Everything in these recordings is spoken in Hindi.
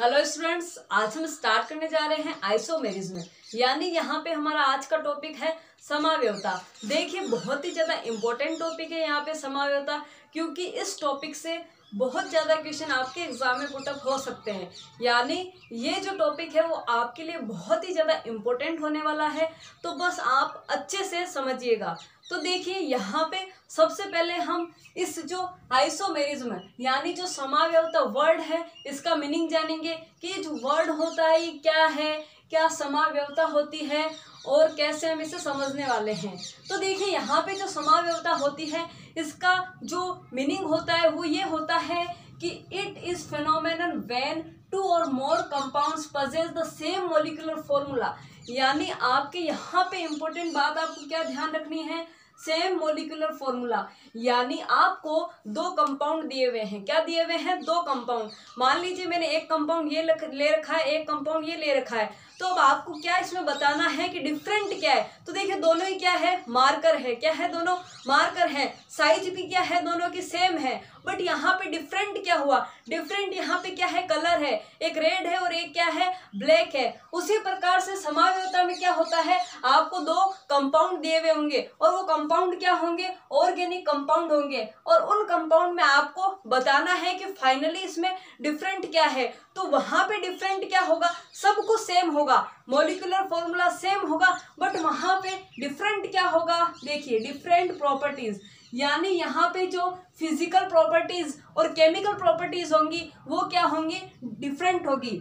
हेलो स्टूडेंट्स, आज हम स्टार्ट करने जा रहे हैं आइसोमेरिज्म, यानी यहाँ पे हमारा आज का टॉपिक है समावयवता। देखिए, बहुत ही ज़्यादा इम्पोर्टेंट टॉपिक है यहाँ पे समावयवता, क्योंकि इस टॉपिक से बहुत ज़्यादा क्वेश्चन आपके एग्जाम में पुट अप हो सकते हैं। यानी ये जो टॉपिक है वो आपके लिए बहुत ही ज़्यादा इम्पोर्टेंट होने वाला है, तो बस आप अच्छे से समझिएगा। तो देखिए, यहाँ पे सबसे पहले हम इस जो आइसोमेरिज्म यानी जो समावयवता वर्ड है इसका मीनिंग जानेंगे कि ये जो वर्ड होता है ये क्या है, क्या समावयवता होती है और कैसे हम इसे समझने वाले हैं। तो देखिए, यहाँ पे जो समावयवता होती है इसका जो मीनिंग होता है वो ये होता है कि it is phenomenon when two और more compounds possess the same molecular formula. यानी आपके यहाँ पे इम्पोर्टेंट बात आपको क्या ध्यान रखनी है, सेम मॉलिक्यूलर फॉर्मूला। यानी आपको दो कंपाउंड दिए हुए हैं, क्या दिए हुए हैं, दो कंपाउंड। मान लीजिए मैंने एक कंपाउंड ये ले रखा है, एक कंपाउंड ये ले रखा है, तो अब आपको क्या इसमें बताना है कि डिफरेंट क्या है। तो देखिए, दोनों ही क्या है, मार्कर है। क्या है, दोनों मार्कर है। साइज भी क्या है, दोनों की सेम है, बट यहाँ पे डिफरेंट क्या हुआ, डिफरेंट यहाँ पे क्या है, कलर है। एक रेड है और एक क्या है, ब्लैक है। उसी प्रकार से समावयवता में क्या होता है, आपको दो कंपाउंड दिए हुए होंगे और वो कंपाउंड क्या होंगे, ऑर्गेनिक कंपाउंड होंगे, और उन कंपाउंड में आपको बताना है कि फाइनली इसमें डिफरेंट क्या है। तो वहां पे डिफरेंट क्या होगा, सब कुछ सेम होगा, मॉलिक्यूलर फॉर्मूला सेम होगा, बट वहां पे डिफरेंट क्या होगा, देखिए डिफरेंट प्रॉपर्टीज। यानी यहाँ पे जो फिजिकल प्रॉपर्टीज और केमिकल प्रॉपर्टीज होंगी वो क्या होंगी, डिफरेंट होगी।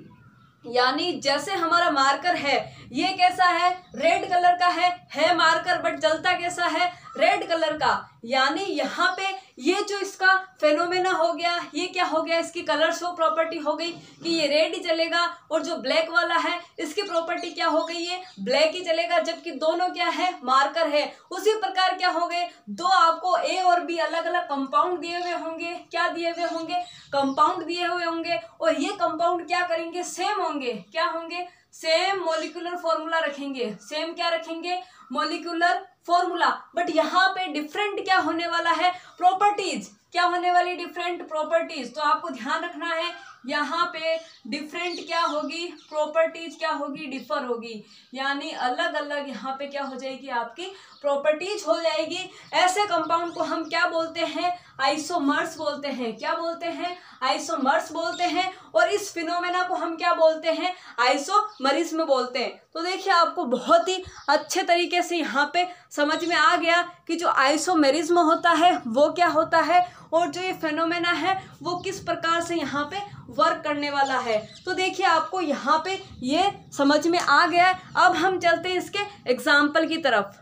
यानी जैसे हमारा मार्कर है, ये कैसा है, रेड कलर का है मार्कर, बट जलता कैसा है, रेड कलर का। यानी यहाँ पे ये जो इसका फेनोमेना हो गया, ये क्या हो गया, इसकी कलर शो प्रॉपर्टी हो गई कि ये रेड ही जलेगा, और जो ब्लैक वाला है इसकी प्रॉपर्टी क्या हो गई, ये ब्लैक ही जलेगा, जबकि दोनों क्या है, मार्कर है। उसी प्रकार क्या हो गए, दो आपको ए और बी अलग अलग कंपाउंड दिए हुए होंगे, क्या दिए हुए होंगे, कंपाउंड दिए हुए होंगे, और ये कंपाउंड क्या करेंगे, सेम होंगे। क्या होंगे, सेम मॉलिक्यूलर फॉर्मूला रखेंगे, सेम क्या रखेंगे, मॉलिक्यूलर फॉर्मूला। बट यहाँ पे डिफरेंट क्या होने वाला है, प्रॉपर्टीज। क्या होने वाली, डिफरेंट प्रॉपर्टीज। तो आपको ध्यान रखना है यहाँ पे डिफरेंट क्या होगी, प्रॉपर्टीज क्या होगी, डिफर होगी। यानी अलग अलग यहाँ पे क्या हो जाएगी, आपकी प्रॉपर्टीज हो जाएगी। ऐसे कंपाउंड को हम क्या बोलते हैं, आइसोमर्स बोलते हैं। क्या बोलते हैं, आइसोमर्स बोलते हैं। और इस फिनोमेना को हम क्या बोलते हैं, आइसोमरिज्म बोलते हैं। तो देखिए, आपको बहुत ही अच्छे तरीके से यहाँ पे समझ में आ गया कि जो आइसोमेरिज्म होता है वो क्या होता है, और जो ये फेनोमेना है वो किस प्रकार से यहाँ पे वर्क करने वाला है। तो देखिए, आपको यहाँ पे ये समझ में आ गया है। अब हम चलते हैं इसके एग्जाम्पल की तरफ।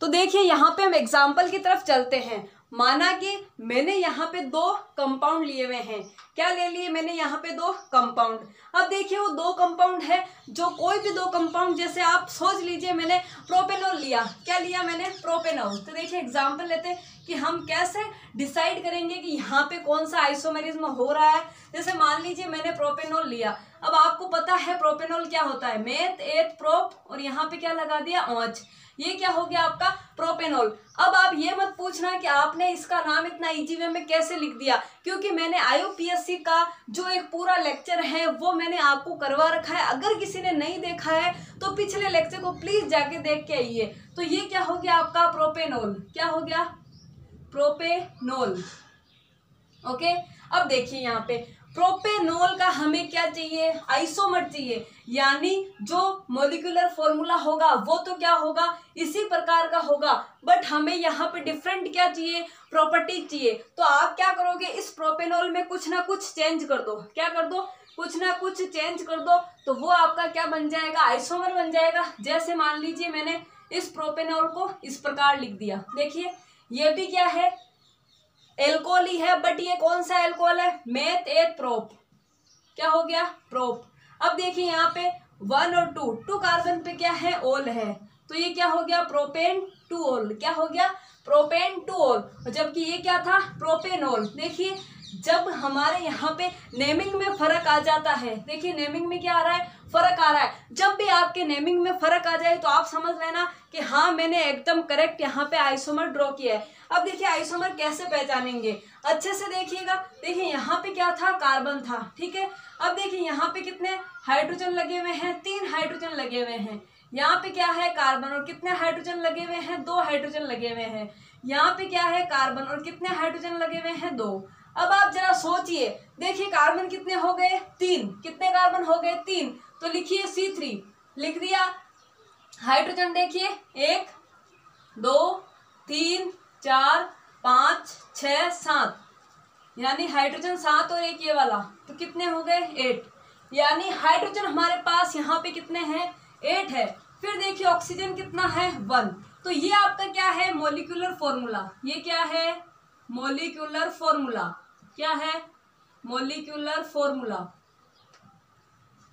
तो देखिए, यहाँ पे हम एग्जाम्पल की तरफ चलते हैं। माना कि मैंने यहाँ पे दो कंपाउंड लिए हुए हैं, क्या ले लिए मैंने यहाँ पे, दो कंपाउंड। अब देखिए, वो दो कंपाउंड है, जो कोई भी दो कंपाउंड, जैसे आप सोच लीजिए मैंने प्रोपेनॉल लिया, क्या लिया मैंने, प्रोपेनॉल। तो देखिए, एग्जांपल लेते हैं कि हम कैसे डिसाइड करेंगे कि यहाँ पे कौन सा आइसोमेरिज्म हो रहा है। जैसे मान लीजिए मैंने प्रोपेनॉल लिया, अब आपको पता है प्रोपेनॉल क्या होता है, मेथ एथ प्रोप, और यहाँ पे क्या लगा दिया, ओच। ये क्या हो गया आपका, प्रोपेनॉल। अब आप ये मत पूछना कि आपने इसका नाम इतना इजी वे में कैसे लिख दिया, क्योंकि मैंने आईयूपीएससी का जो एक पूरा लेक्चर है वो मैंने आपको करवा रखा है। अगर किसी ने नहीं देखा है तो पिछले लेक्चर को प्लीज जाके देख के आइए। तो ये क्या हो गया आपका, प्रोपेनॉल। क्या हो गया, प्रोपेनॉल। ओके, अब देखिए यहाँ पे प्रोपेनॉल का हमें क्या चाहिए, आइसोमर चाहिए। यानी जो मॉलिक्यूलर फॉर्मूला होगा वो तो क्या होगा, इसी प्रकार का होगा, बट हमें यहाँ पे डिफरेंट क्या चाहिए, प्रॉपर्टी चाहिए। तो आप क्या करोगे, इस प्रोपेनॉल में कुछ ना कुछ चेंज कर दो। क्या कर दो, कुछ ना कुछ चेंज कर दो, तो वो आपका क्या बन जाएगा, आइसोमर बन जाएगा। जैसे मान लीजिए मैंने इस प्रोपेनॉल को इस प्रकार लिख दिया, देखिए ये भी क्या है, एल्कोहल ही है, बट ये कौन सा एल्कोहल है, मेथ एथ प्रोप। क्या हो गया, प्रोप। अब देखिए यहाँ पे वन और टू, टू कार्बन पे क्या है, ओल है, तो ये क्या हो गया, प्रोपेन टू ओल। क्या हो गया, प्रोपेन टू ओल, जबकि ये क्या था, प्रोपेनॉल। देखिए, जब हमारे यहाँ पे नेमिंग में फर्क आ जाता है, देखिए नेमिंग में क्या आ रहा है, फर्क आ रहा है। जब भी आपके नेमिंग में फर्क आ जाए तो आप समझ लेना कि हाँ मैंने एकदम करेक्ट यहाँ पे आइसोमर ड्रॉ किया है। अब देखिए आइसोमर कैसे पहचानेंगे, अच्छे से देखिएगा। देखिए यहाँ पे क्या था, कार्बन था, ठीक है। अब देखिए यहाँ पे कितने हाइड्रोजन लगे हुए हैं, 3 हाइड्रोजन लगे हुए हैं। यहाँ पे क्या है, कार्बन, और कितने हाइड्रोजन लगे हुए हैं, 2 हाइड्रोजन लगे हुए हैं। यहाँ पे क्या है, कार्बन, और कितने हाइड्रोजन लगे हुए हैं, 2। अब आप जरा सोचिए, देखिए कार्बन कितने हो गए, 3। कितने कार्बन हो गए, 3। तो लिखिए C3 लिख दिया। हाइड्रोजन देखिए 1 2 3 4 5 6 7, यानी हाइड्रोजन 7 और एक ये वाला, तो कितने हो गए, 8। यानी हाइड्रोजन हमारे पास यहाँ पे कितने हैं, 8 है। फिर देखिए ऑक्सीजन कितना है, 1। तो ये आपका क्या है, मोलिकुलर फॉर्मूला। ये क्या है, मोलिकुलर फॉर्मूला। क्या है, मोलिकुलर फॉर्मूला।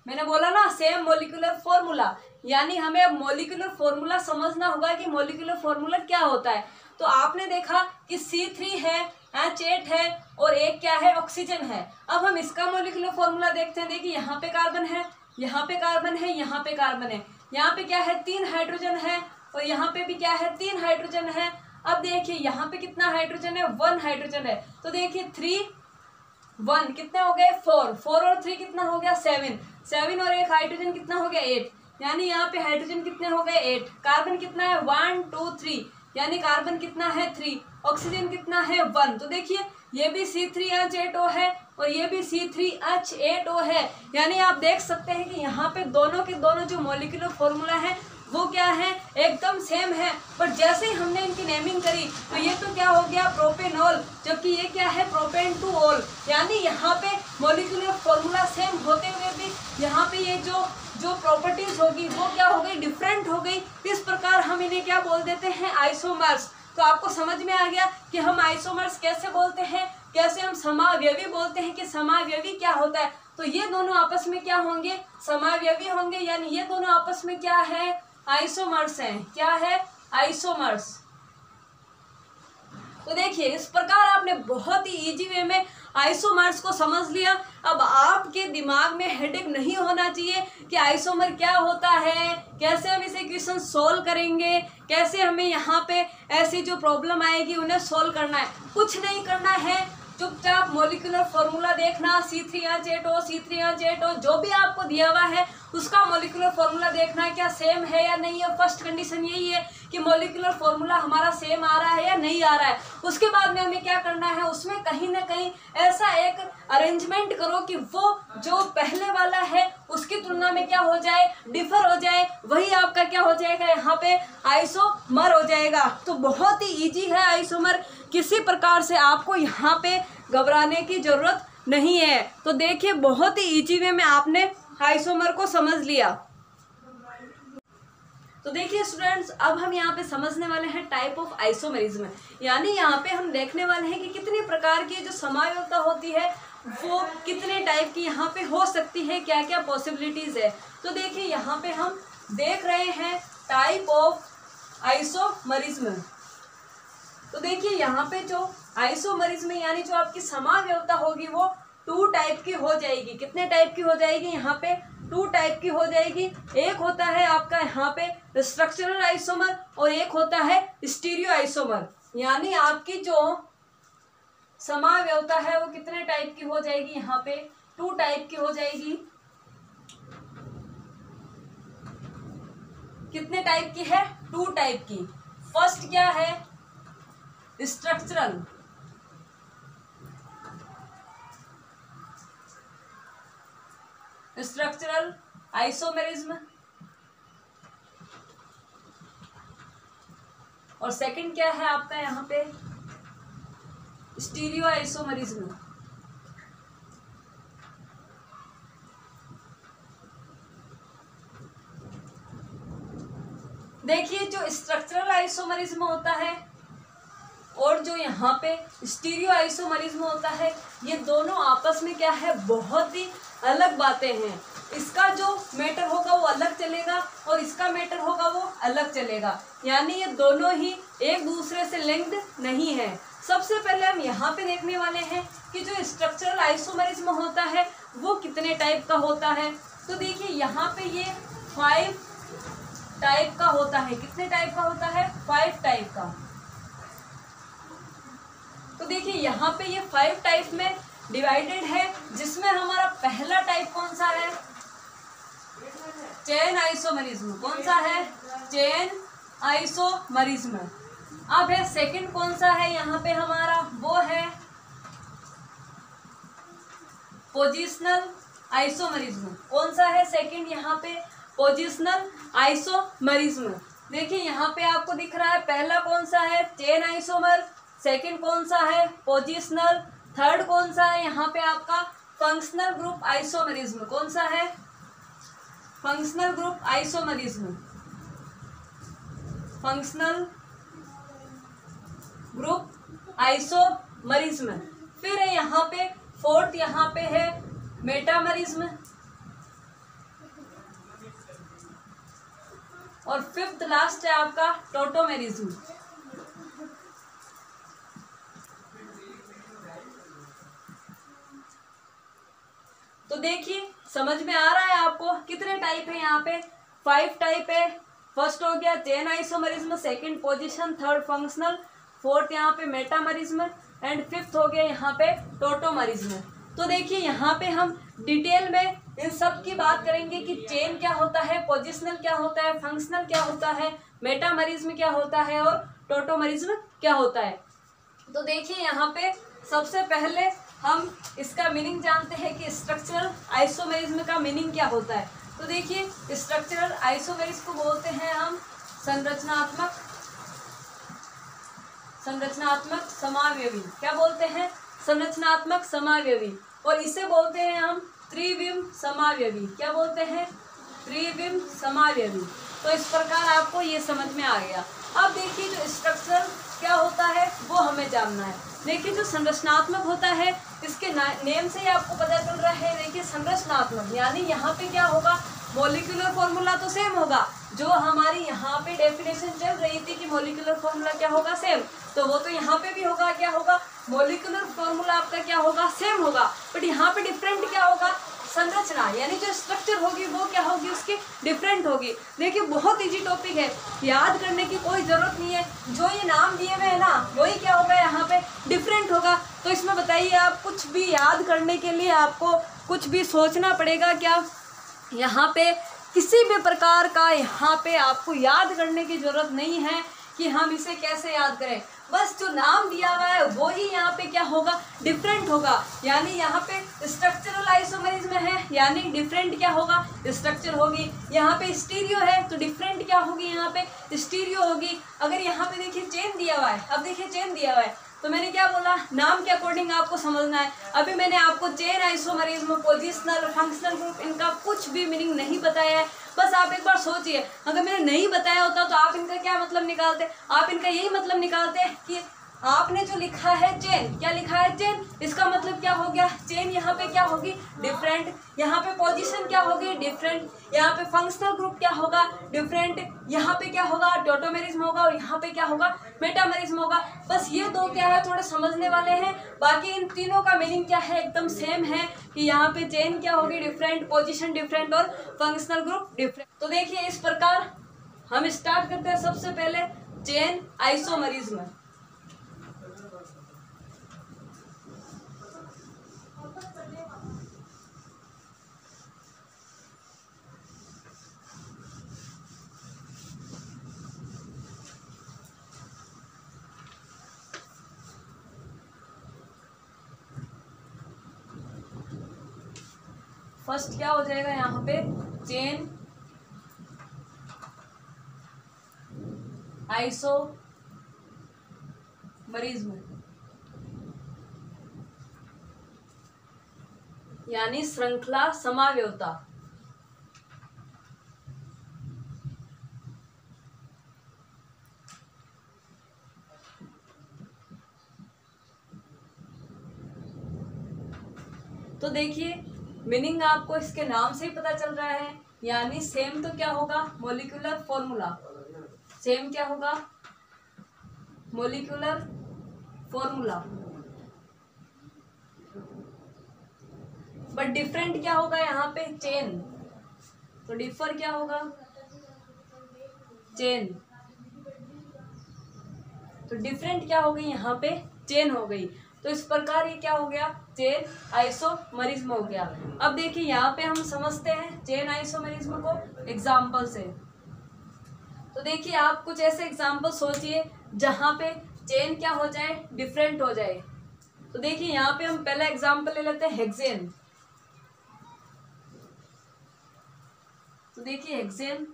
मैंने बोला ना सेम मोलिकुलर फॉर्मूला, यानी हमें अब मोलिकुलर फॉर्मूला समझना होगा कि मोलिकुलर फॉर्मूला क्या होता है। तो आपने देखा कि C3 है, H8 है, और एक क्या है, ऑक्सीजन है। अब हम इसका मोलिकुलर फॉर्मूला देखते हैं। देखिए यहाँ पे कार्बन है, यहाँ पे कार्बन है, यहाँ पे कार्बन है। यहाँ पे क्या है, 3 हाइड्रोजन है, और यहाँ पे भी क्या है, 3 हाइड्रोजन है। अब देखिए यहाँ पे कितना हाइड्रोजन है, 1 हाइड्रोजन है। तो देखिए 3 1 कितने हो गए, 4 4, और 3 कितना हो गया, 7 7, और एक हाइड्रोजन कितना हो गया, 8। यानी यहाँ पे हाइड्रोजन कितने हो गए, 8। कार्बन कितना है, 1 2 3, यानी कार्बन कितना है, 3। ऑक्सीजन कितना है, 1। तो देखिए ये भी C3H8O है और ये भी C3H8O है। यानी आप देख सकते हैं कि यहाँ पे दोनों के दोनों जो मॉलिक्यूलर फॉर्मूला है वो क्या है, एकदम सेम है। पर जैसे ही हमने इनकी नेमिंग करी तो ये तो क्या हो गया, प्रोपेनॉल, जबकि ये क्या है, प्रोपेन टू ऑल। यानी यहाँ पे मॉलिक्यूलर फॉर्मूला सेम होते हुए भी यहाँ पे ये जो प्रॉपर्टीज होगी वो क्या हो गई, डिफरेंट हो गई। इस प्रकार हम इन्हें क्या बोल देते हैं, आइसोमर्स। तो आपको समझ में आ गया कि हम आइसोमर्स कैसे बोलते हैं, कैसे हम समावयवी बोलते हैं, कि समावयवी क्या होता है। तो ये दोनों आपस में क्या होंगे, समावयवी होंगे। यानी ये दोनों आपस में क्या है, आइसोमर्स हैं। क्या है, आइसोमर्स। तो देखिए इस प्रकार आपने बहुत ही इजी वे में आइसोमर्स को समझ लिया। अब आपके दिमाग में हेडेक नहीं होना चाहिए कि आइसोमर क्या होता है, कैसे हम इसे क्वेश्चन सोल्व करेंगे, कैसे हमें यहाँ पे ऐसी जो प्रॉब्लम आएगी उन्हें सोल्व करना है। कुछ नहीं करना है, चुपचाप मॉलिक्यूलर फॉर्मूला देखना, C3H8O जो भी आपको दिया हुआ है उसका मॉलिक्यूलर फॉर्मूला देखना क्या सेम है या नहीं है। फर्स्ट कंडीशन यही है कि मॉलिक्यूलर फॉर्मूला हमारा सेम आ रहा है या नहीं आ रहा है। उसके बाद में हमें क्या करना है, उसमें कहीं ना कहीं ऐसा एक अरेंजमेंट करो कि वो जो पहले वाला है उसकी तुलना में क्या हो जाए, डिफर हो जाए। वही आपका क्या हो जाएगा, यहाँ पे आइसोमर हो जाएगा। तो बहुत ही ईजी है आइसोमर, किसी प्रकार से आपको यहाँ पे घबराने की ज़रूरत नहीं है। तो देखिए बहुत ही ईजी वे में आपने आइसोमर को समझ लिया। तो देखिए स्टूडेंट्स, अब हम यहाँ पे समझने वाले हैं टाइप ऑफ आइसोमेरिज्म। यानी यहाँ पे हम देखने वाले हैं कि कितने प्रकार की जो समावयवता होती है वो कितने टाइप की यहाँ पे हो सकती है, क्या क्या पॉसिबिलिटीज़ है। तो देखिए यहाँ पे हम देख रहे हैं टाइप ऑफ आइसोमेरिज्म। तो देखिए यहाँ पे जो आइसोमेरिज्म यानी जो आपकी समावयवता होगी वो 2 टाइप की हो जाएगी। कितने टाइप की हो जाएगी, यहाँ पे 2 टाइप की हो जाएगी। एक होता है आपका यहाँ पे स्ट्रक्चरल आइसोमर और एक होता है स्टीरियो आइसोमर। यानी आपकी जो समावयवता है वो कितने टाइप की हो जाएगी, यहाँ पे 2 टाइप की हो जाएगी। कितने टाइप की है, 2 टाइप की। फर्स्ट क्या है, स्ट्रक्चरल। स्ट्रक्चरल आइसोमेरिज्म, और सेकंड क्या है आपका यहाँ पे, स्टीरियो आइसोमेरिज्म। देखिए जो स्ट्रक्चरल आइसोमेरिज्म होता है और जो यहाँ पे स्टीरियो आइसोमेरिज्म होता है, ये दोनों आपस में क्या है, बहुत ही अलग बातें हैं। इसका जो मैटर होगा वो अलग चलेगा और इसका मैटर होगा वो अलग चलेगा। यानी ये दोनों ही एक दूसरे से लिंक्ड नहीं है। सबसे पहले हम यहाँ पे देखने वाले हैं कि जो स्ट्रक्चरल आइसोमेरिज्म होता है वो कितने टाइप का होता है। तो देखिए यहाँ पे ये 5 टाइप का होता है। कितने टाइप का होता है? 5 टाइप का। तो देखिए यहाँ पे ये 5 टाइप में डिवाइडेड है, जिसमें हमारा पहला टाइप कौन सा है? Chain isomerism. कौन सा है? Chain isomerism. अब है सेकंड कौन सा है यहाँ पे हमारा? वो है पोजिशनल आइसोमेरिज्म। कौन सा है सेकंड यहाँ पे? Positional isomerism. देखिए यहाँ पे आपको दिख रहा है पहला कौन सा है? Chain isomer. सेकेंड कौन सा है? पोजिशनल। थर्ड कौन सा है यहाँ पे आपका? Functional group isomerism. कौन सा है? Functional group isomerism. Functional group isomerism. फिर है यहाँ पे फोर्थ, यहाँ पे है मेटामेरिज्म। और फिफ्थ लास्ट है आपका टोटोमेरिज्म। तो देखिए समझ में आ रहा है आपको कितने टाइप है यहाँ पे? 5 टाइप है। फर्स्ट हो गया chain isomerism, second position, third functional, fourth यहाँ पे मेटामेरिज्म एंड फिफ्थ हो गया यहाँ पे टोटोमेरिज्म। तो देखिए यहाँ पे हम डिटेल में इन सब की बात करेंगे कि चेन क्या होता है, पोजिशनल क्या होता है, फंक्शनल क्या होता है, मेटामेरिज्म क्या होता है और टोटोमेरिज्म क्या होता है। तो देखिए यहाँ पे सबसे पहले हम इसका मीनिंग जानते हैं कि स्ट्रक्चरल आइसोमेरिज्म का मीनिंग क्या होता है। तो देखिए स्ट्रक्चरल आइसोमेरिज्म को बोलते हैं हम संरचनात्मक समावयवी। क्या बोलते हैं? संरचनात्मक समावयवी। और इसे बोलते हैं हम त्रिविम समावयवी। क्या बोलते हैं? त्रिविम समावयवी। तो इस प्रकार आपको ये समझ में आ गया। अब देखिए जो स्ट्रक्चरल क्या होता है वो हमें जानना है। देखिए जो संरचनात्मक होता है इसके नेम से ही आपको पता चल रहा है। देखिए संरचनात्मक यानी यहाँ पे क्या होगा? मॉलिक्यूलर फॉर्मूला तो सेम होगा। जो हमारी यहाँ पे डेफिनेशन चल रही थी कि मॉलिक्यूलर फॉर्मूला क्या होगा सेम, तो वो तो यहाँ पे भी होगा। क्या होगा? मॉलिक्यूलर फॉर्मूला आपका क्या होगा? सेम होगा। बट यहाँ पे डिफरेंट क्या होगा? संरचना यानी जो स्ट्रक्चर होगी वो क्या होगी? उसकी डिफरेंट होगी। देखिए बहुत इजी टॉपिक है, याद करने की कोई ज़रूरत नहीं है। जो ये नाम दिए हुए हैं ना वही क्या होगा? यहाँ पे डिफरेंट होगा। तो इसमें बताइए आप, कुछ भी याद करने के लिए आपको कुछ भी सोचना पड़ेगा क्या? यहाँ पे किसी भी प्रकार का यहाँ पे आपको याद करने की ज़रूरत नहीं है कि हम इसे कैसे याद करें। बस जो नाम दिया हुआ है वो ही यहाँ पे क्या होगा? डिफरेंट होगा। यानी यहाँ पे स्ट्रक्चरल आइसोमेरिज्म है यानी डिफरेंट क्या होगा? स्ट्रक्चर होगी। यहाँ पे स्टीरियो है तो डिफरेंट क्या होगी? यहाँ पे स्टीरियो होगी। अगर यहाँ पे देखिए चेन दिया हुआ है, अब देखिए चेन दिया हुआ है तो मैंने क्या बोला? नाम के अकॉर्डिंग आपको समझना है। अभी मैंने आपको chain isomerism, positional, functional group इनका कुछ भी मीनिंग नहीं बताया है। बस आप एक बार सोचिए, अगर मैंने नहीं बताया होता तो आप इनका क्या मतलब निकालते? आप इनका यही मतलब निकालते कि आपने जो लिखा है चेन, क्या लिखा है? चेन। इसका मतलब क्या हो गया? चेन यहाँ पे क्या होगी? डिफरेंट। यहाँ पे पोजीशन क्या होगी? डिफरेंट। यहाँ पे फंक्शनल ग्रुप क्या होगा? डिफरेंट। यहाँ पे क्या होगा? टोटोमेरिज्म होगा। और यहाँ पे क्या होगा? मेटामेरिज्म होगा। बस ये दो क्या है? थोड़े समझने वाले हैं। बाकी इन तीनों का मीनिंग क्या है? एकदम सेम है कि यहाँ पे चेन क्या होगी? डिफरेंट। पोजीशन डिफरेंट और फंक्शनल ग्रुप डिफरेंट। तो देखिए इस प्रकार हम स्टार्ट करते हैं सबसे पहले चेन आइसोमेरिज्म। फर्स्ट क्या हो जाएगा यहाँ पे? चेन आइसोमेरिज्म यानी श्रृंखला समावयवता। तो देखिए मीनिंग आपको इसके नाम से ही पता चल रहा है। यानी सेम तो क्या होगा? Molecular formula. सेम क्या होगा? Molecular formula. बट डिफरेंट क्या होगा? यहाँ पे चेन। तो डिफर क्या होगा, चेन। तो डिफरेंट क्या हो गई, यहाँ पे चेन हो गई। तो इस प्रकार ये क्या हो गया, चेन आइसोमेरिज्म हो गया। अब देखिए यहाँ पे हम समझते हैं चेन आइसोमेरिज्म को एग्जाम्पल से। तो देखिए आप कुछ ऐसे एग्जाम्पल सोचिए जहाँ पे चेन क्या हो जाए, डिफरेंट हो जाए। तो देखिए यहाँ पे हम पहला एग्जाम्पल ले लेते हैं हेक्सेन। तो देखिए हेक्सेन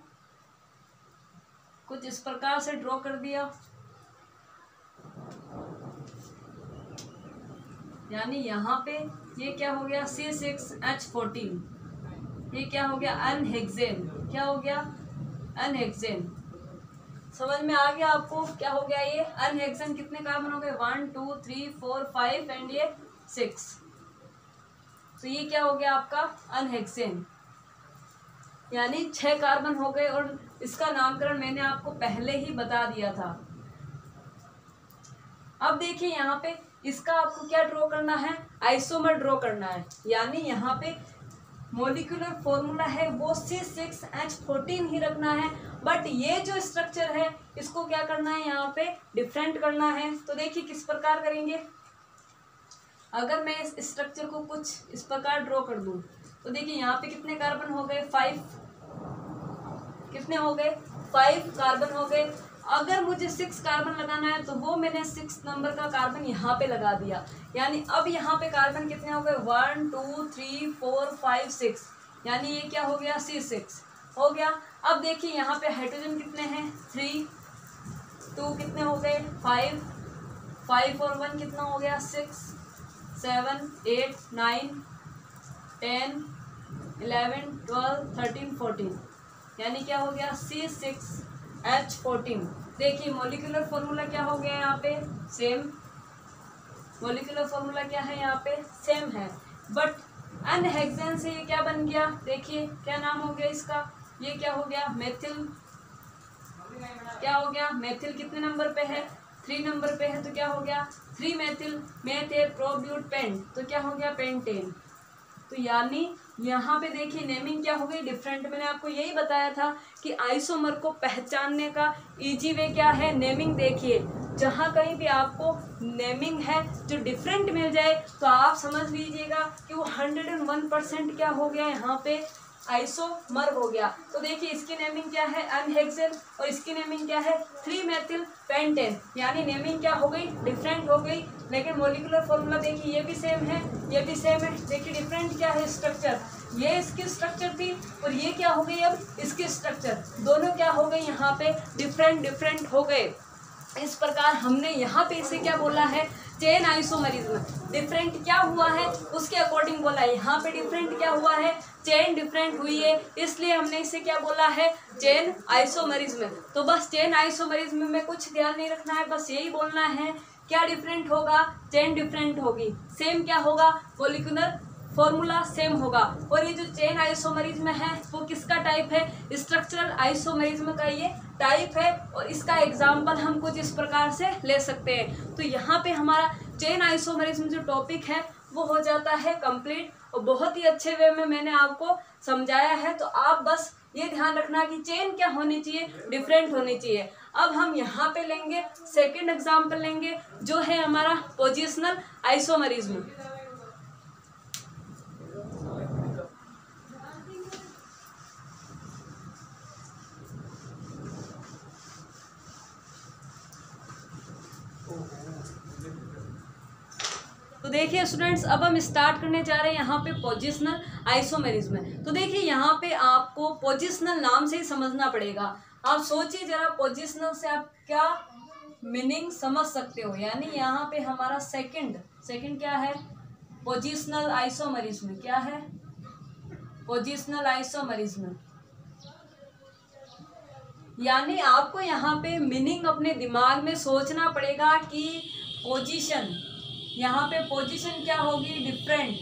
कुछ इस प्रकार से ड्रॉ कर दिया, यानी यहाँ पे ये क्या हो गया C6H14, ये क्या हो गया अनहेक्सेन, क्या हो गया अनहेक्सेन। समझ में आ गया आपको क्या हो गया ये अनहेक्सेन, कितने कार्बन हो गए 1 2 3 4 5 एंड ये 6। तो ये क्या हो गया आपका अनहेक्सेन, यानी 6 कार्बन हो गए। और इसका नामकरण मैंने आपको पहले ही बता दिया था। अब देखिए यहाँ पे इसका आपको क्या ड्रॉ करना है, आइसोमर ड्रॉ करना है। यानी यहाँ पे मोलिकुलर फॉर्मूला है वो C6H14 ही रखना है, बट ये जो स्ट्रक्चर है इसको क्या करना है, यहाँ पे डिफरेंट करना है। तो देखिए किस प्रकार करेंगे, अगर मैं इस स्ट्रक्चर को कुछ इस प्रकार ड्रॉ कर दूँ। तो देखिए यहाँ पे कितने कार्बन हो गए 5, कितने हो गए 5 कार्बन हो गए। अगर मुझे 6 कार्बन लगाना है तो वो मैंने 6 नंबर का कार्बन यहाँ पे लगा दिया, यानी अब यहाँ पे कार्बन कितने हो गए 1 2 3 4 5 6, यानी ये क्या हो गया C6 हो गया। अब देखिए यहाँ पे हाइड्रोजन कितने हैं 3 2, कितने हो गए 5 5 और 1 कितना हो गया 6 7 8 9 10 11 12 13 14, यानी क्या हो गया C6H14। देखिए मोलिकुलर फॉर्मूला क्या हो गया यहाँ पे सेम, मोलिकुलर फॉर्मूला क्या है यहाँ पे सेम है, बट अनहेक्सेन से ये क्या बन गया, देखिए क्या नाम हो गया इसका, ये क्या हो गया मेथिल, क्या हो गया मेथिल, कितने नंबर पे है 3 नंबर पे है। तो क्या हो गया 3 मेथिल प्रोब्यूट पेन, तो क्या हो गया पेंटेन। तो यानी यहाँ पे देखिए नेमिंग क्या हो गई डिफरेंट। मैंने आपको यही बताया था कि आइसोमर को पहचानने का इजी वे क्या है, नेमिंग। देखिए जहाँ कहीं भी आपको नेमिंग है जो डिफरेंट मिल जाए तो आप समझ लीजिएगा कि वो 101% क्या हो गया यहाँ पे आइसोमर हो गया। तो देखिए इसकी नेमिंग क्या है अनहेक्सेन और इसकी नेमिंग क्या है 3 मेथिल पेंटेन, यानी नेमिंग क्या हो गई डिफरेंट हो गई। लेकिन मोलिकुलर फॉर्मूला देखिए ये भी सेम है, ये भी सेम है। देखिए डिफरेंट क्या है स्ट्रक्चर, ये इसकी स्ट्रक्चर थी और ये क्या हो गई अब इसकी स्ट्रक्चर, दोनों क्या हो गए यहाँ पे डिफरेंट हो गए। इस प्रकार हमने यहाँ पे इसे क्या बोला है चेन आइसोमेरिज्म। डिफरेंट क्या हुआ है उसके अकॉर्डिंग बोला है, यहाँ पे डिफरेंट क्या हुआ है चेन डिफरेंट हुई है, इसलिए हमने इसे क्या बोला है चेन आइसोमेरिज्म। तो बस चेन आइसोमेरिज्म में कुछ ध्यान नहीं रखना है, बस यही बोलना है क्या डिफरेंट होगा, चेन डिफरेंट होगी। सेम क्या होगा मोलिकुलर फॉर्मूला सेम होगा। और ये जो चेन आइसोमेरिज्म है वो किसका टाइप है, स्ट्रक्चरल आइसोमेरिज्म का ये टाइप है। और इसका एग्जाम्पल हम कुछ इस प्रकार से ले सकते हैं। तो यहाँ पे हमारा चेन आइसोमेरिज्म जो टॉपिक है वो हो जाता है कंप्लीट, और बहुत ही अच्छे वे में मैंने आपको समझाया है। तो आप बस ये ध्यान रखना कि चेन क्या होनी चाहिए, डिफरेंट होनी चाहिए। अब हम यहाँ पे लेंगे सेकेंड एग्जाम्पल लेंगे जो है हमारा पोजिशनल आइसोमेरिज्म। तो देखिए स्टूडेंट्स अब हम स्टार्ट करने जा रहे हैं यहाँ पे पोजिशनल आइसोमेरिज्म। तो देखिए यहाँ पे आपको पोजिशनल नाम से ही समझना पड़ेगा। आप सोचिए जरा पोजिशनल से आप क्या मीनिंग समझ सकते हो। यानी यहाँ पे हमारा सेकंड क्या है पोजिशनल आइसोमेरिज्म, क्या है पोजिशनल आइसोमेरिज्म। यानी आपको यहाँ पे मीनिंग अपने दिमाग में सोचना पड़ेगा कि पोजिशन, यहाँ पे पोजीशन क्या होगी डिफरेंट।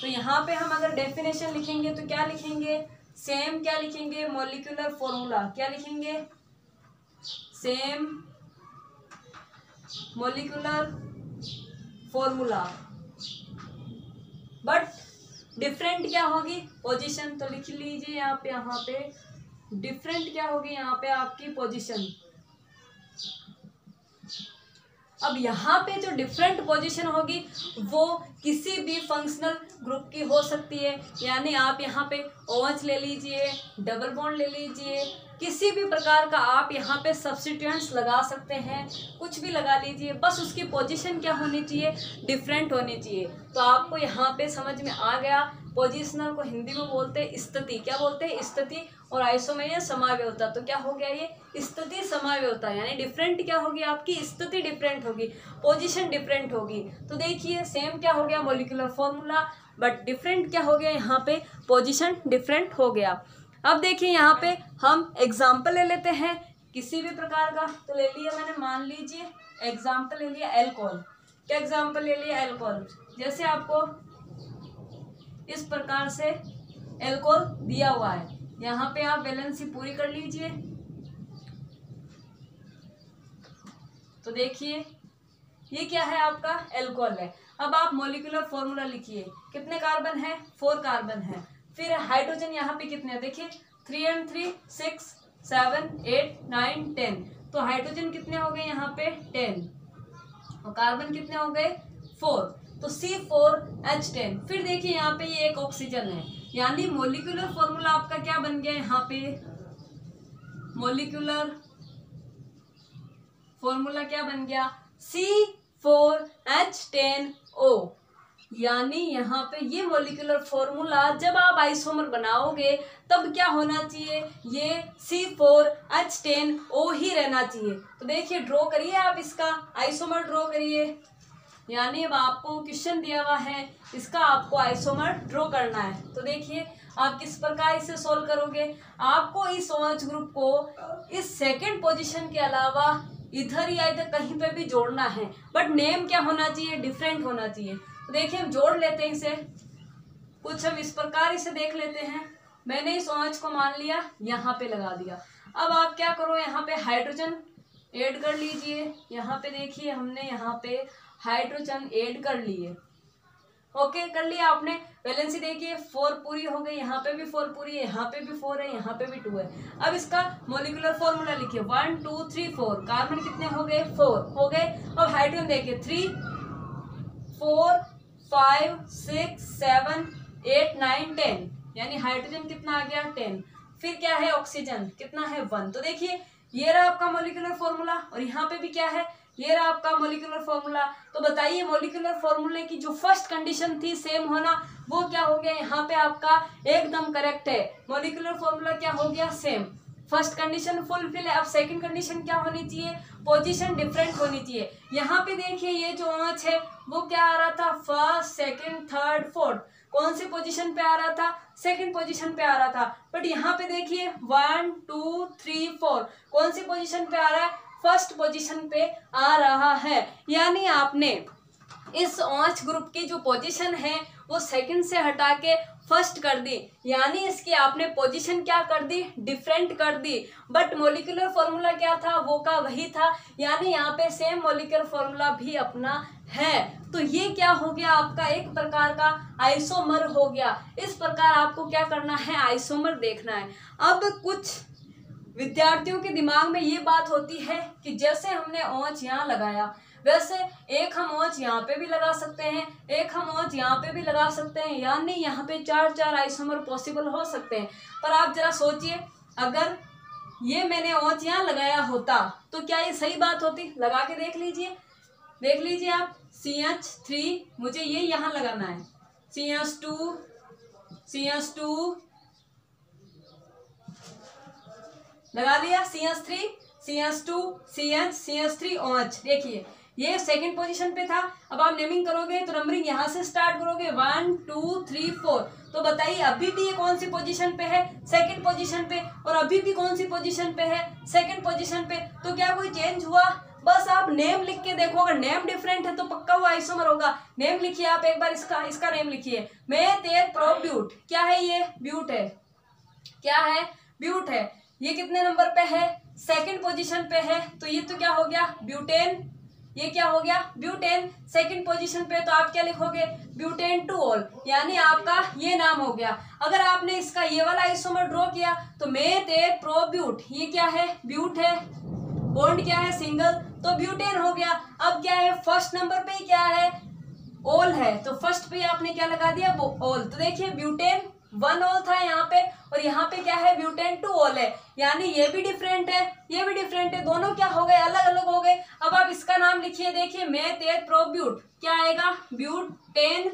तो यहाँ पे हम अगर डेफिनेशन लिखेंगे तो क्या लिखेंगे सेम, क्या लिखेंगे मोलिकुलर फॉर्मूला, क्या लिखेंगे same molecular formula. But different क्या होगी पोजीशन, तो लिख लीजिए आप यहाँ पे डिफरेंट क्या होगी यहाँ पे आपकी पोजीशन। अब यहाँ पे जो डिफरेंट पोजीशन होगी वो किसी भी फंक्शनल ग्रुप की हो सकती है, यानी आप यहाँ पे OH ले लीजिए, डबल बॉन्ड ले लीजिए, किसी भी प्रकार का आप यहाँ पे सब्स्टिट्यूएंट्स लगा सकते हैं, कुछ भी लगा लीजिए, बस उसकी पोजीशन क्या होनी चाहिए, डिफरेंट होनी चाहिए। तो आपको यहाँ पे समझ में आ गया पोजिशनल को हिंदी में बोलते हैं स्थिति, क्या बोलते हैं स्थिति, और आइसोमेरिया समाव्यवता। तो क्या हो गया ये स्थिति समाव्यवता, यानी डिफरेंट क्या होगी आपकी स्थिति डिफरेंट होगी, पोजीशन डिफरेंट होगी। तो देखिए सेम क्या हो गया मॉलिक्यूलर फॉर्मूला, बट डिफरेंट क्या हो गया यहाँ पे पोजीशन डिफरेंट हो गया। अब देखिए यहाँ पे हम एग्जाम्पल ले लेते हैं किसी भी प्रकार का, तो ले लिया मैंने, मान लीजिए एग्जाम्पल ले लिया एल्कोहल, क्या एग्जाम्पल ले लिया एल्कोहल। जैसे आपको इस प्रकार से एल्कोहल दिया हुआ है, यहाँ पे आप बैलेंस पूरी कर लीजिए। तो देखिए ये क्या है आपका एल्कोहल है। अब आप मॉलिक्यूलर फॉर्मूला लिखिए, कितने कार्बन है, 4 कार्बन है, फिर हाइड्रोजन यहाँ पे कितने है देखिए 3 एंड 3, 6, 7, 8, 9, 10। तो हाइड्रोजन कितने हो गए यहाँ पे 10 और कार्बन कितने हो गए 4, तो C4H10। फिर देखिए यहाँ पे ये एक ऑक्सीजन है, यानी मोलिकुलर फॉर्मूला आपका क्या बन गया यहाँ पे, मोलिकुलर फॉर्मूला क्या बन गया C4H10O। यानी यहाँ पे ये मोलिकुलर फॉर्मूला जब आप आइसोमर बनाओगे तब क्या होना चाहिए, ये C4H10O ही रहना चाहिए। तो देखिए ड्रॉ करिए आप इसका आइसोमर ड्रॉ करिए, यानी अब आपको क्वेश्चन दिया हुआ है इसका आपको आइसोमर ड्रॉ करना है। तो देखिए आप किस प्रकार इसे सोल्व करोगे, आपको इस OH ग्रुप को इस सेकंड पोजीशन के अलावा इधर या इधर कहीं पे भी जोड़ना है, बट नेम क्या होना चाहिए, डिफरेंट होना चाहिए। तो देखिए हम जोड़ लेते हैं इसे, कुछ हम इस प्रकार इसे देख लेते हैं। मैंने इस OH को मान लिया यहाँ पे लगा दिया, अब आप क्या करो यहाँ पे हाइड्रोजन ऐड कर लीजिए। यहाँ पे देखिए हमने यहाँ पे हाइड्रोजन ऐड कर लिए, ओके कर लिया आपने। वैलेंसी देखिए 4 पूरी हो गई, यहाँ पे भी 4 पूरी है, यहाँ पे भी 4 है, यहाँ पे भी 2 है। अब इसका मोलिकुलर फॉर्मूला लिखिए 1, 2, 3, 4, कार्बन कितने हो गए 4 हो गए। अब हाइड्रोजन देखिए 3, 4, 5, 6, 7, 8, 9, 10, यानी हाइड्रोजन कितना आ गया 10। फिर क्या है ऑक्सीजन कितना है 1। तो देखिए ये रहा आपका मोलिकुलर फॉर्मूला और यहाँ पे भी क्या है ये रहा आपका मोलिकुलर फॉर्मूला। तो बताइए मोलिकुलर फॉर्मूले की जो फर्स्ट कंडीशन थी सेम होना वो क्या हो गया यहाँ पे आपका एकदम करेक्ट है, मोलिकुलर फॉर्मूला क्या हो गया सेम, फर्स्ट कंडीशन फुलफिल है। अब सेकंड कंडीशन क्या होनी चाहिए, पोजीशन डिफरेंट होनी चाहिए। यहाँ पे देखिए ये जो OH है वो क्या आ रहा था 1st, 2nd, 3rd, 4th, कौन से पोजीशन पे आ रहा था, सेकंड पोजीशन पे आ रहा था। बट यहाँ पे देखिए 1, 2, 3, 4 कौन सी पोजीशन पे आ रहा है, फर्स्ट पोजीशन पे आ रहा है। यानी आपने इस OH ग्रुप की जो पोजीशन है वो सेकंड से हटा के फर्स्ट कर दी, यानी इसकी आपने पोजीशन क्या कर दी, डिफरेंट कर दी। बट मोलिकुलर फॉर्मूला क्या था वो का वही था, यानी यहाँ पे सेम मोलिकुलर फॉर्मूला भी अपना है। तो ये क्या हो गया आपका एक प्रकार का आइसोमर हो गया। इस प्रकार आपको क्या करना है, आइसोमर देखना है। अब कुछ विद्यार्थियों के दिमाग में ये बात होती है कि जैसे हमने OH यहाँ लगाया वैसे एक हम OH यहाँ पे भी लगा सकते हैं, एक हम OH यहाँ पे भी लगा सकते हैं, यानी यहाँ पे 4-4 आइसोमर पॉसिबल हो सकते हैं। पर आप जरा सोचिए अगर ये मैंने OH यहाँ लगाया होता तो क्या ये सही बात होती, लगा के देख लीजिए आप CH3, मुझे ये यहाँ लगाना है CH2 लगा लिया, CH3, CH2, CH, CH3, OH। देखिए ये सेकंड पोजीशन पे था। अब आप नेमिंग करोगे तो नंबरिंग यहाँ से स्टार्ट करोगे 1, 2, 3, 4। तो बताइए अभी भी ये कौन सी पोजीशन पे है, सेकंड पोजीशन पे, और अभी भी कौन सी पोजीशन पे है, सेकंड पोजीशन पे। तो क्या कोई चेंज हुआ, बस आप नेम लिख के देखो, अगर नेम डिफरेंट है तो पक्का वो आइसोमर होगा। नेम लिखिए आप एक बार इसका नेम लिखिए, मेथ एक प्रोब्यूट, क्या है ये ब्यूट है, क्या है ब्यूट है। ये कितने नंबर पे है, सेकंड पोजीशन पे है, तो ये तो क्या हो गया ब्यूटेन ये क्या हो गया ब्यूटेन सेकंड पोजीशन पे। तो आप क्या लिखोगे ब्यूटेन टू ऑल, यानी आपका ये नाम हो गया। अगर आपने इसका ये वाला आइसोमर ड्रॉ किया तो मेथ ए प्रोब्यूट, ये क्या है ब्यूट है, बॉन्ड क्या है सिंगल, तो ब्यूटेन हो गया। अब क्या है फर्स्ट नंबर पे क्या है ऑल है, तो फर्स्ट पे आपने क्या लगा दिया वो ऑल। तो देखिए ब्यूटेन वन ऑल था यहाँ पे और यहाँ पे क्या है ब्यूटेन टू ऑल है, यानी ये भी डिफरेंट है ये भी डिफरेंट है, दोनों क्या हो गए अलग अलग हो गए। अब आप इसका नाम लिखिए, देखिए मेथ ए प्रोब्यूट क्या आएगा ब्यूटेन,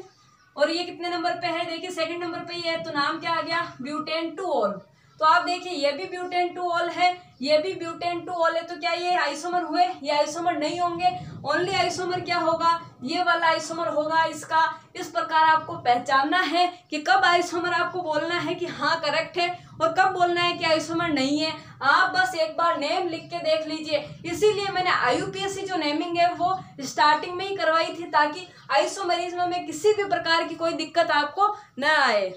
और ये कितने नंबर पे है देखिए सेकंड नंबर पे ही है, तो नाम क्या आ गया ब्यूटेन टू ऑल। तो आप देखिए ये भी ब्यूटेन टू ऑल है ये भी ब्यूटेन टू ऑल है, तो क्या ये आइसोमर हुए, ये आइसोमर नहीं होंगे। ओनली आइसोमर क्या होगा ये वाला आइसोमर होगा इसका। इस प्रकार आपको पहचानना है कि कब आइसोमर आपको बोलना है कि हाँ करेक्ट है और कब बोलना है कि आइसोमर नहीं है। आप बस एक बार नेम लिख के देख लीजिए, इसीलिए मैंने IUPAC जो नेमिंग है वो स्टार्टिंग में ही करवाई थी ताकि आइसोमरिज्म में किसी भी प्रकार की कोई दिक्कत आपको न आए।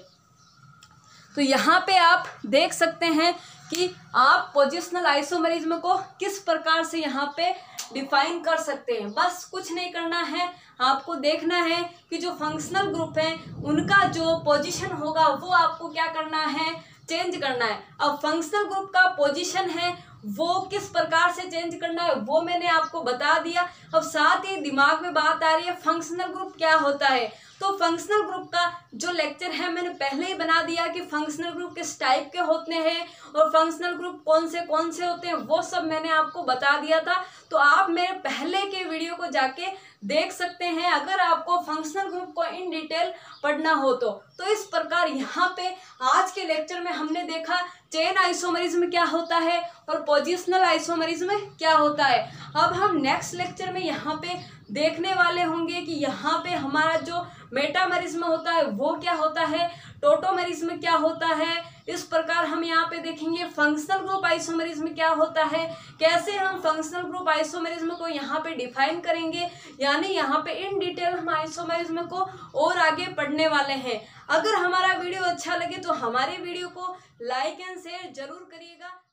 तो यहाँ पे आप देख सकते हैं कि आप पोजिशनल आइसोमरिज्म को किस प्रकार से यहाँ पे डिफाइन कर सकते हैं। बस कुछ नहीं करना है, आपको देखना है कि जो फंक्शनल ग्रुप हैं उनका जो पोजीशन होगा वो आपको क्या करना है चेंज करना है। अब फंक्शनल ग्रुप का पोजीशन है वो किस प्रकार से चेंज करना है वो मैंने आपको बता दिया। अब साथ ही दिमाग में बात आ रही है फंक्शनल ग्रुप क्या होता है, तो फंक्शनल ग्रुप का जो लेक्चर है मैंने पहले ही बना दिया कि फंक्शनल ग्रुप किस टाइप के होते हैं और फंक्शनल ग्रुप कौन से होते हैं वो सब मैंने आपको बता दिया था। तो आप मेरे पहले के वीडियो को जाके देख सकते हैं अगर आपको फंक्शनल ग्रुप को इन डिटेल पढ़ना हो तो। इस प्रकार यहाँ पे आज के लेक्चर में हमने देखा चेन आइसोमरिज्म क्या होता है और पोजिशनल आइसोमरिज्म क्या होता है। अब हम नेक्स्ट लेक्चर में यहाँ पे देखने वाले होंगे कि यहाँ पे हमारा जो मेटामरिज्म होता है वो क्या होता है, टोटोमरिज्म क्या होता है। इस प्रकार हम यहाँ पे देखेंगे फंक्शनल ग्रुप आइसोमरिज्म क्या होता है, कैसे हम फंक्शनल ग्रुप आइसोमरिज्म को यहाँ पे डिफाइन करेंगे, यानी यहाँ पे इन डिटेल हम आइसोमरिज्म को और आगे पढ़ने वाले हैं। अगर हमारा वीडियो अच्छा लगे तो हमारे वीडियो को लाइक एंड शेयर जरूर करिएगा।